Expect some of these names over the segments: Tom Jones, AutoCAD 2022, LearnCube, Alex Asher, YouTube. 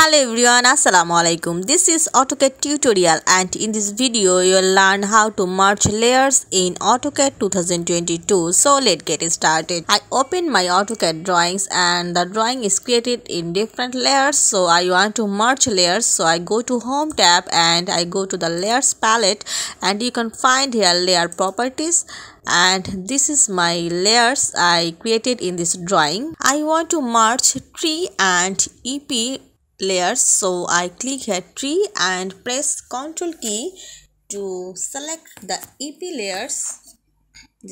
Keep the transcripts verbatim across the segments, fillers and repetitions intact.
Hello everyone, Assalamualaikum. This is AutoCAD tutorial, and in this video you'll learn how to merge layers in AutoCAD twenty twenty-two. So let's get started. I open my AutoCAD drawings and the drawing is created in different layers. So I want to merge layers. So I go to Home tab and I go to the layers palette, and you can find here layer properties. And this is my layers I created in this drawing. I want to merge tree and E P layers, so I click here tree and press Ctrl key to select the E P layers.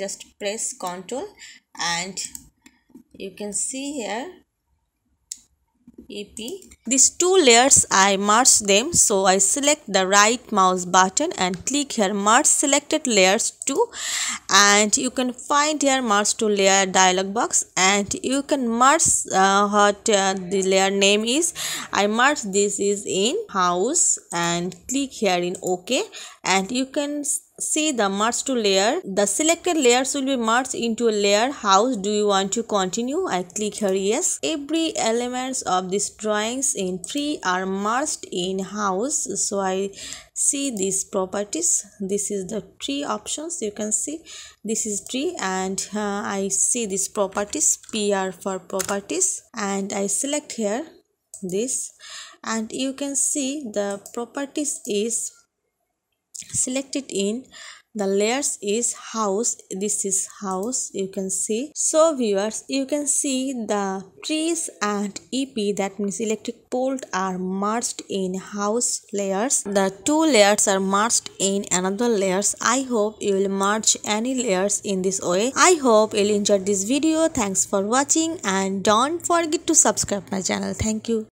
Just press Ctrl and you can see here E P. These two layers I merge them, so I select the right mouse button and click here merge selected layers to, and you can find here merge to layer dialog box, and you can merge uh, what uh, the layer name is. I merge this is in house and click here in OK, and you can see the merge to layer. The selected layers will be merged into a layer house. Do you want to continue? I click here yes. Every elements of these drawings in tree are merged in house, so I see these properties. This is the tree options. You can see this is tree, and uh, I see these properties. P R for properties, and I select here this, and you can see the properties is selected in the layers is house. This is house, you can see. So viewers, you can see the trees and E P, that means electric pole, are merged in house layers. The two layers are merged in another layers. I hope you will merge any layers in this way. I hope you'll enjoy this video. Thanks for watching, and don't forget to subscribe my channel. Thank you.